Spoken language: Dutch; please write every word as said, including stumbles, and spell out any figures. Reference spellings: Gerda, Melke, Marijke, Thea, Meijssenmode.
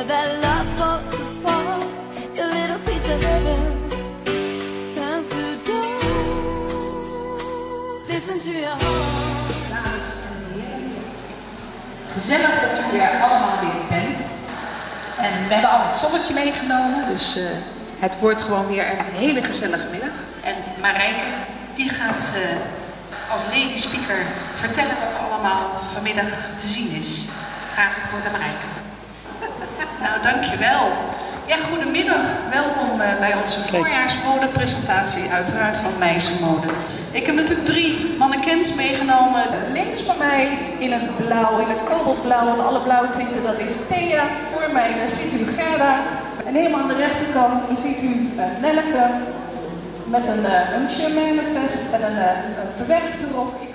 but that love falls apart. Your little piece of heaven turns to dust. Listen to your heart. Dames en heren, gezellig dat u er allemaal weer bent. En we hebben al het zonnetje meegenomen, dus uh, het wordt gewoon weer een hele gezellige middag. En Marijke, die gaat uh, als lady speaker vertellen wat er allemaal vanmiddag te zien is. Graag het woord aan Marijke. Nou, dankjewel. Ja, goedemiddag. Welkom uh, bij onze voorjaarsmodepresentatie, uiteraard van Meijssenmode. Ik heb natuurlijk drie mannequins meegenomen. Links van mij in het blauw, in het kobaltblauw en alle blauwe tinten, dat is Thea. Voor mij daar ziet u Gerda. En helemaal aan de rechterkant ziet u uh, Melke met een, uh, een chemise vest en een, uh, een bewerkte rok.